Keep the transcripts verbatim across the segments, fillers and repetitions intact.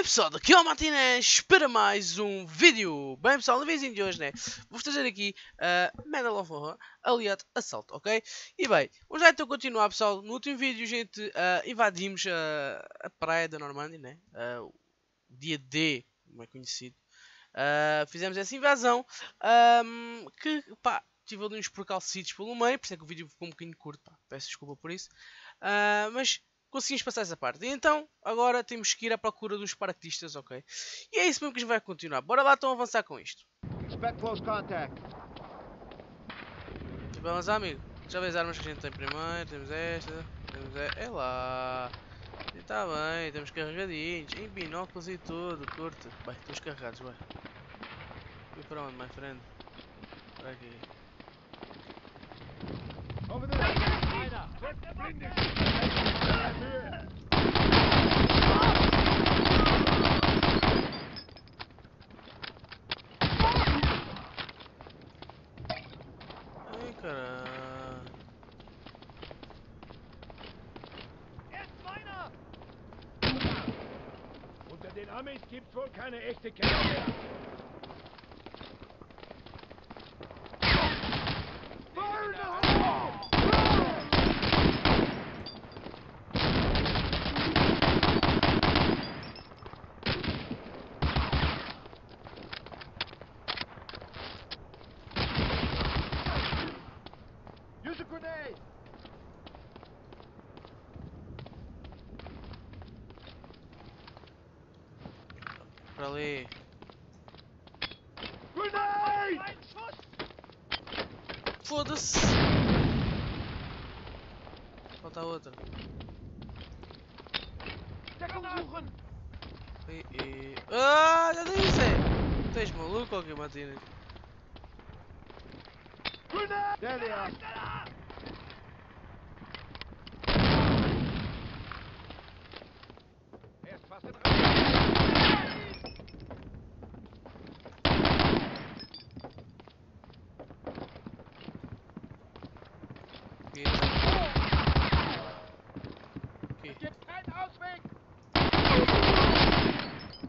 Bem pessoal, aqui é o Matinez para mais um vídeo. Bem pessoal, no vídeo de hoje, né, vou trazer aqui a uh, Medal of Honor Allied Assault, ok? E bem, vamos lá então continuar pessoal. No último vídeo, gente, uh, invadimos uh, a praia da Normandia, né? Uh, o dia D, como é conhecido. Uh, fizemos essa invasão, um, que pá, tive ali uns percalcitos pelo meio, por isso é que o vídeo ficou um bocadinho curto, pá, peço desculpa por isso. Uh, mas... conseguimos passar essa parte. E então, agora temos que ir à procura dos paraquedistas, ok? E é isso mesmo que vai continuar. Bora lá então avançar com isto. Expect close contact. E vamos lá, amigo. Já vês as armas que a gente tem primeiro. Temos esta. Temos esta. É lá. Está bem. Temos carregadinhos. Em binóculos e tudo. Curto. Bem, estamos carregados, vai. E para onde, my friend? Para aqui. Over there. Ai, cara. Unter den Amis gibt's wohl keine echte Kämpfe mehr. Para ali. Foda-se. Falta outra. E, e... ah, já disse. Tens maluco ou que Matinez?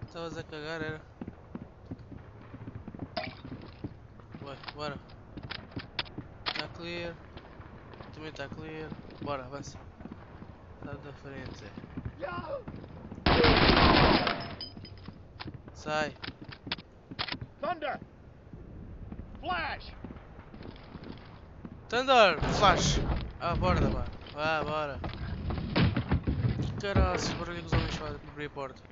Estavas a cagar, era. Ué, bora. Está clear. Também está clear. Bora, avança. Sai da frente. Sai. Thunder! Flash! Thunder! Flash! Ah, bora, vá. Vá, bora. Caralho, bora ali que os homens fazem para abrir a porta.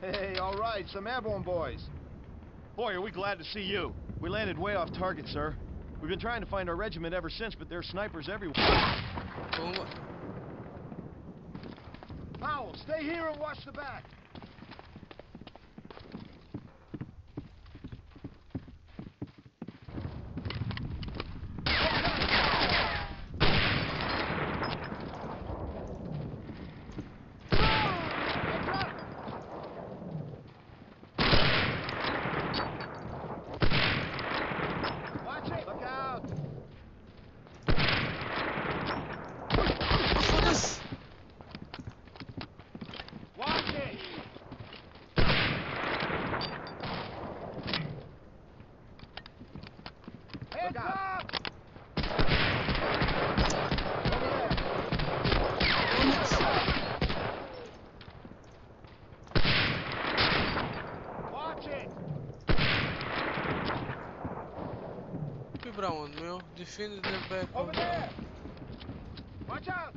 Hey, all right, some airborne boys. Boy, are we glad to see you. We landed way off target, sir. We've been trying to find our regiment ever since, but there's snipers everywhere. Oh. Powell, stay here and watch the back. Pra onde, meu? Defende the back. Over there. Watch out.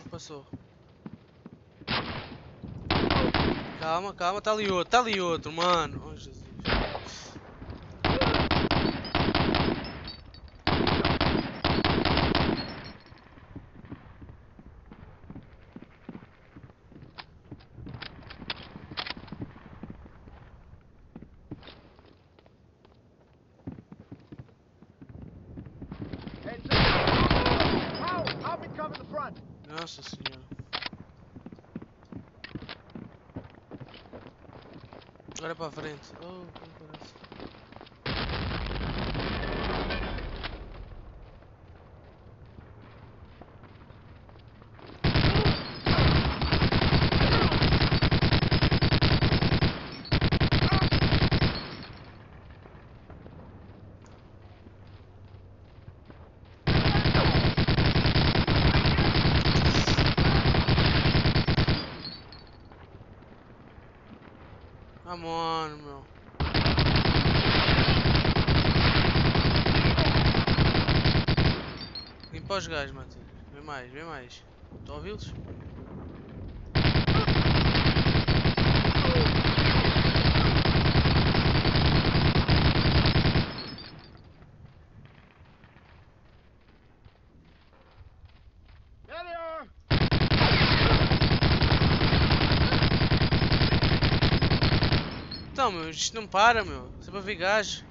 Não passou. Calma, calma, tá ali outro, tá ali outro, mano. Oh, Jesus. Nossa senhora. Agora para frente. Oh, como parece. para os gajos, Matinho. Vem mais, vem mais. Estão a ouvi-los? Não, meu, isto não para, meu. Sempre a ver gajo.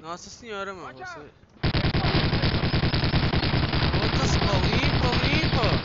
Nossa senhora, meu. Você... Volta-se para ali, para ali,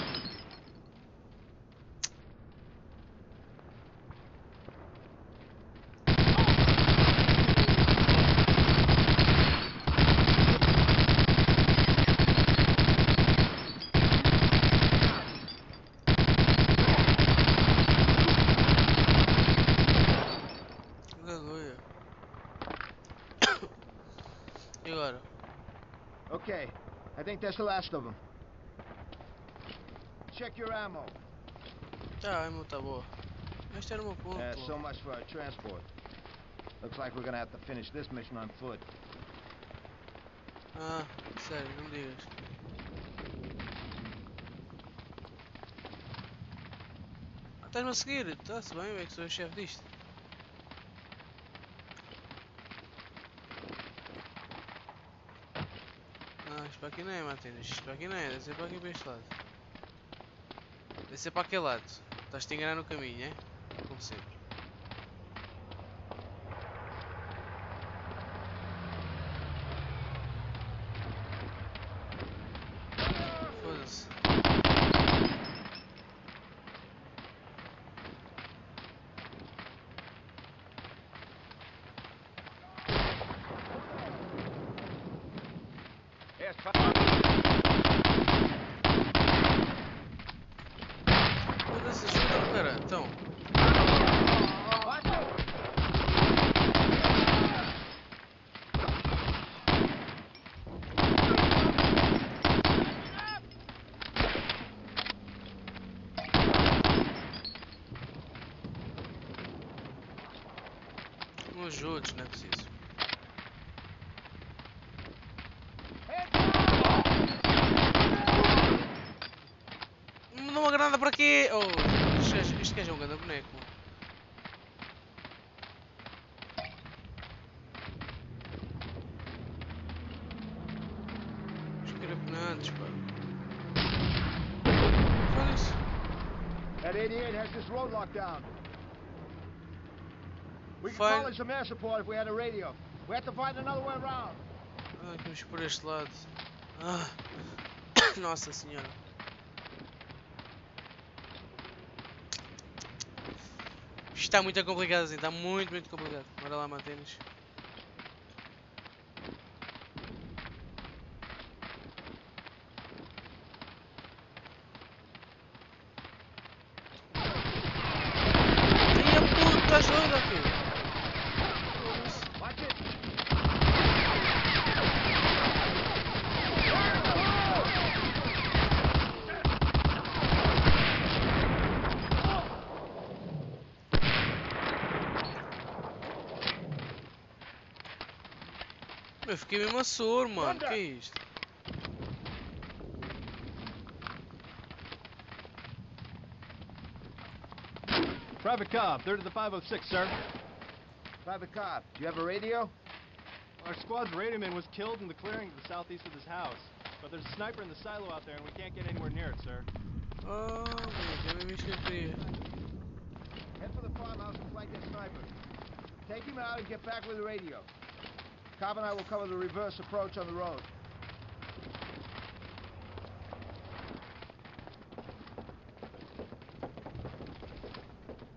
I think that's the last of them. Check your ammo. Tá, ammo tá boa. Este era o meu ponto. Yeah, so much for our transport. Looks like we're gonna have to finish this mission on foot. Ah, sério, não me digas. Estás-me a seguir? Está-se bem, eu é que sou o chefe disto. Para aqui não é, Matinez, para aqui não é, deve ser para aqui para este lado. Deve ser para aquele lado. Estás-te a enganar no caminho, é? Como sempre. Foda-se. Os outros, não é preciso. Me dá uma granada para aqui! Oh, este gajo é um grande boneco. Os carabinantes, pá. Foda-se. That eighty-eight has this road locked down. We could call in some air support if we had a radio. We have to find another way around. Ah, vamos por este lado. Ah. Nossa senhora. Isto está muito complicado, assim. Está muito, muito complicado. Bora lá, Matinez. Eu fiquei mesmo a soro, mano. Que é isto? Private Cobb, third of the five oh six, sir. Private Cobb, do you have a radio? Our squad's radioman was killed in the clearing to the southeast of this house. But there's a sniper in the silo out there and we can't get anywhere near it, sir. Oh, man, me head for the farmhouse and flank that sniper. Take him out and get back with the radio. Cobb and I will cover the reverse approach on the road.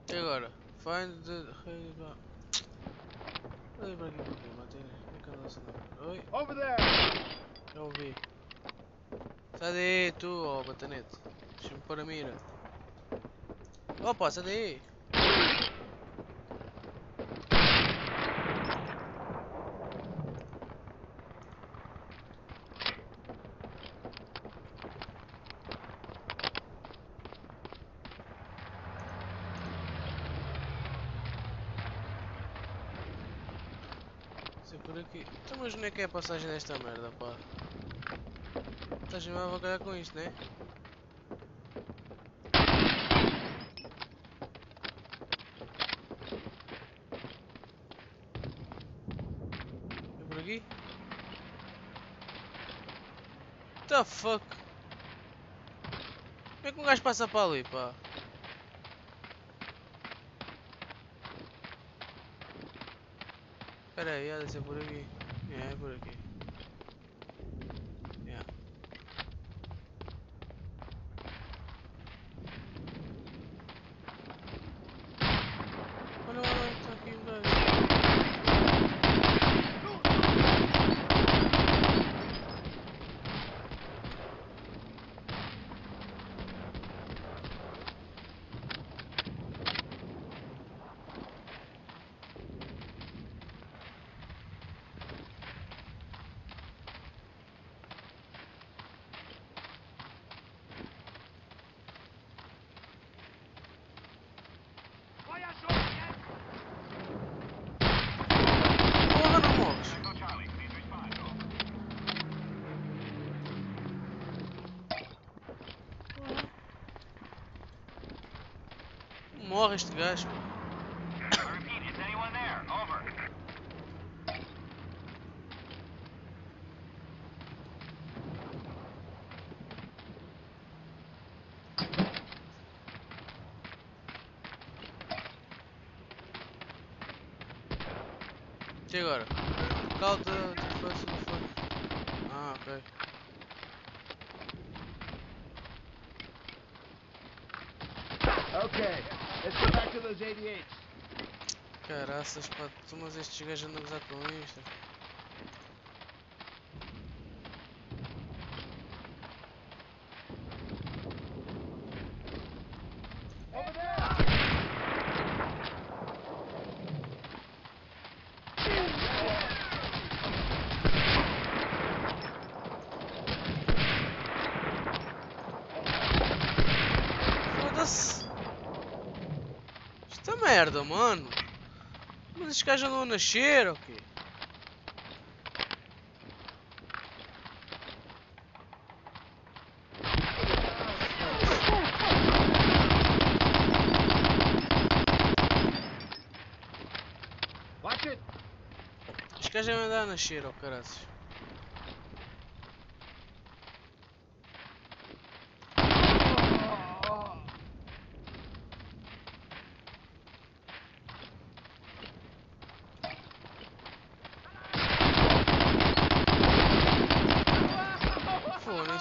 E agora? Find the... Over there! Já ouvi. Sai daí tu, oh batanete. Deixa-me pôr a mira. Opa, sai daí! Por aqui. Então, mas não é que é a passagem desta merda, pá. Tá, a gente vai ganhar com isso, né? É por aqui? What the fuck? Como é que um gajo passa para ali, pá? Espera aí, há de ser por aqui. É, é por aqui. Morre este gajo. E agora? Calda de força do fogo. Ah, ok. Ok. Let's go back to those eighty-eights. Caraças, pá, tu, mas estes gajos andam a gozar com isto. Merda, mano, mas esses caras já não nasceram, ok? Os caras já mandaram nascer, ó, caraças.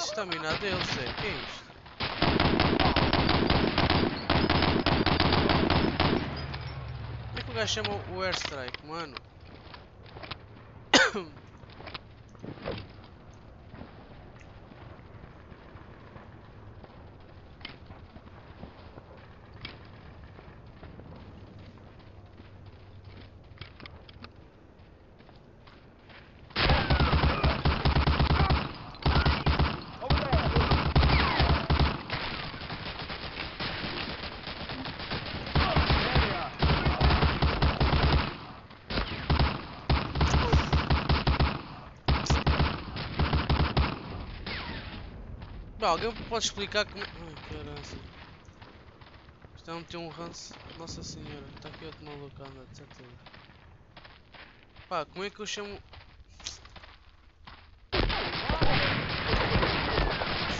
Estamina deles, é que é isto? Como é que o gajo chama o airstrike, mano? Pá, alguém pode explicar como... Ai, caralho. Está a meter um ranço. Nossa senhora, está aqui outro maluco a andar, de certeza. Pá, como é que eu chamo...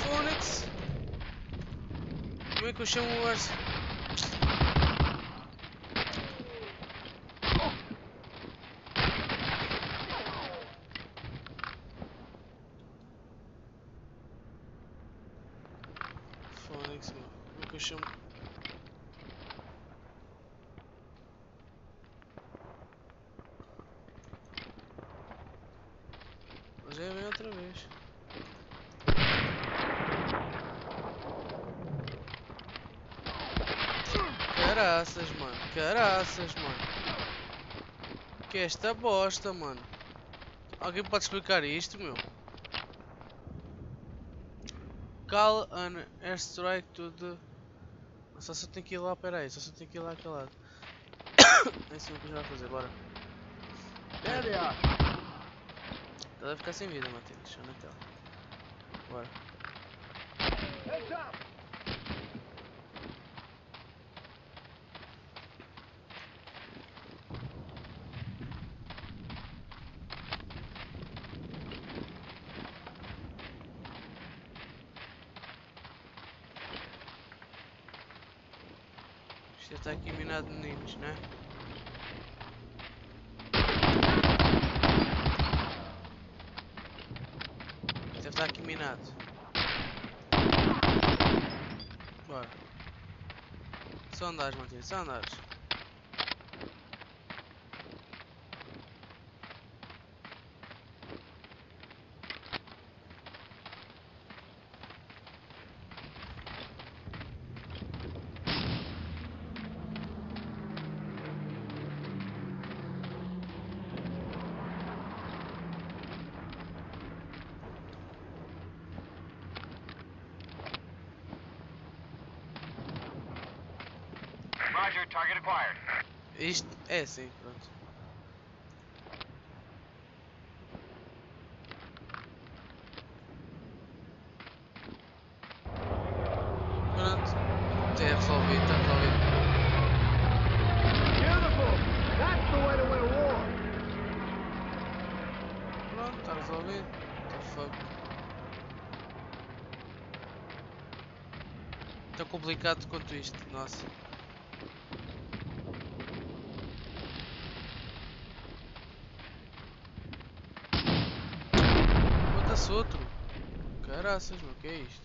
Phoenix? Como é que eu chamo o Arce? Já vem outra vez. Caraças, mano. Caraças, mano. Que é esta bosta, mano. Alguém pode explicar isto, meu? Call an airstrike to the... Só se eu tenho que ir lá, pera aí. Só se eu tenho que ir lá aquele lado. É isso que eu já vou fazer, bora. There they are. Ela vai ficar sem vida, Matinez, só na tela. Bora. Isto está aqui minado de meninos, né? Está aqui minado. Bora. Só andares, Matinez, só andares. Isto é assim, pronto. Pronto. Está resolvido, está resolvido. Beautiful! That's the way to win a war. Pronto, está resolvido. What the fuck? Tão complicado quanto isto, nossa. Outro caraças, meu, que é isto?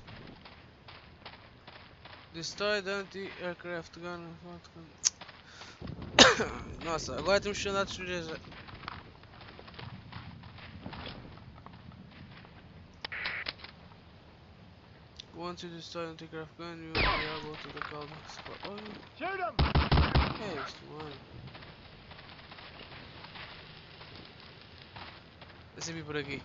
Destroy the anti-aircraft gun. Nossa, agora temos que andar a destruir já. Want to destroy the anti-aircraft gun, you will be able to the Cobb spot. Oh, é isto, mano. É sempre por aqui.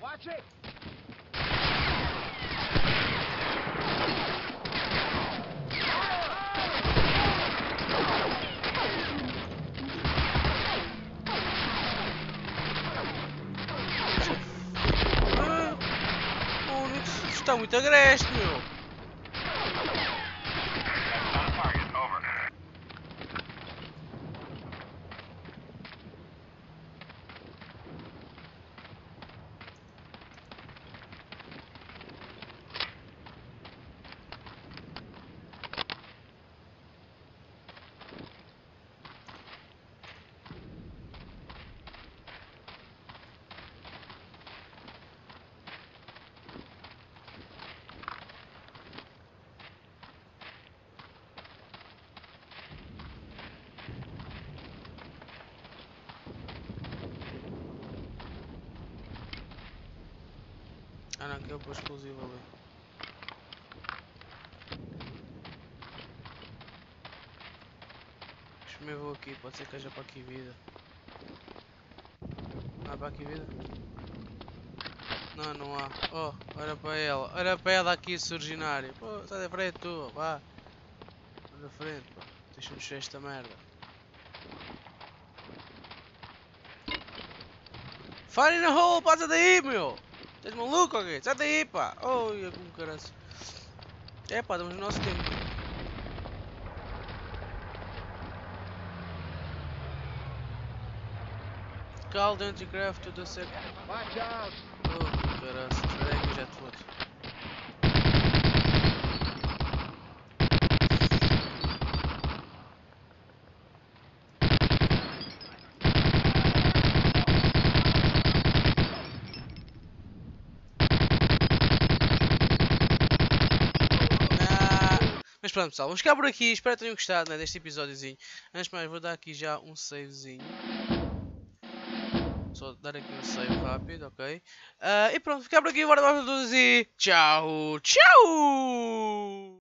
Watch it. Ah, o Nix está muito agreste, meu. Ah não, que é o explosivo ali. Deixa eu me vou aqui, pode ser que haja para aqui vida. Não há para aqui vida? Não, não há. Oh, olha para ela, olha para ela aqui, surginário. Pô, sai da frente tu, vá. Sai da frente, pô. Deixa-me mexer esta merda. Fire in the hole, passa daí, meu! Estás maluco, ok? Sai daí, pá! Oh, é como caralho! É pá, estamos no nosso tempo. Call the anti-craft to the second. Watch out! Oh, que caralho! Espera aí que eu já te vou. Mas pronto, pessoal, vamos ficar por aqui. Espero que tenham gostado, né, deste episódiozinho. Antes de mais, vou dar aqui já um savezinho. Só dar aqui um save rápido, ok? Uh, e pronto, ficar por aqui. Bora, bora, bora, e tchau, tchau!